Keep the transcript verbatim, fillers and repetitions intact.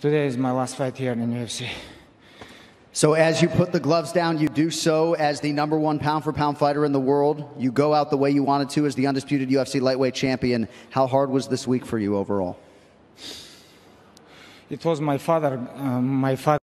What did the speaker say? today is my last fight here in U F C. So as you put the gloves down, you do so as the number one pound-for-pound fighter in the world. You go out the way you wanted to as the undisputed U F C lightweight champion. How hard was this week for you overall? It was my father, uh, my father.